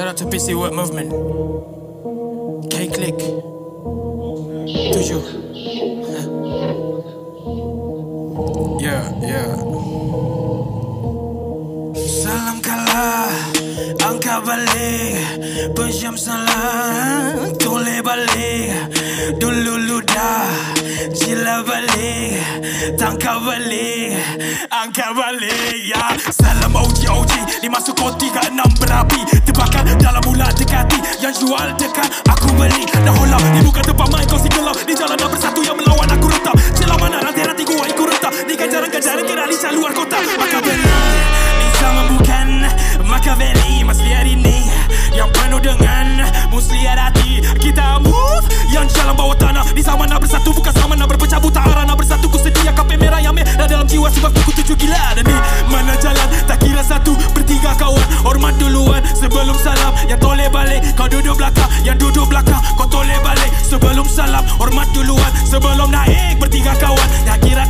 Shout out to PC Word Movement, K-Clique, toujours. Yeah. Salam kalah, angkat balik, penjam salam, tulis balik, dulu ludah, jila balik, tangkap balik, angkat balik, ya. Salam OG, lima suku 36 berapi. Dalam mula dekati, yang jual dekat aku beli. Dah holam, ni bukan tempat main kau si gelap. Ni jalan dah bersatu yang melawan aku retak. Celah mana rantai-rantai gua ikut retak. Ni ganjaran-ganjaran kena lisan luar kota. Machiavelli, ni sama bukan Machiavelli. Masli hari ni, yang penuh dengan muslihat hati. Kita move, yang jalan bawah tanah. Ni sama nak bersatu, bukan sama nak berpecah buta. Arah nak bersatu, ku sedia kapel merah yang merah dalam jiwa sebab ku tuju gila. Dan ni mana jalan, tak kira satu bertiga kawan. Hormat duluan sebelum salam, yang toleh balik kau duduk belakang, yang duduk belakang kau toleh balik. Sebelum salam hormat duluan sebelum naik bertiga kawan, yang kira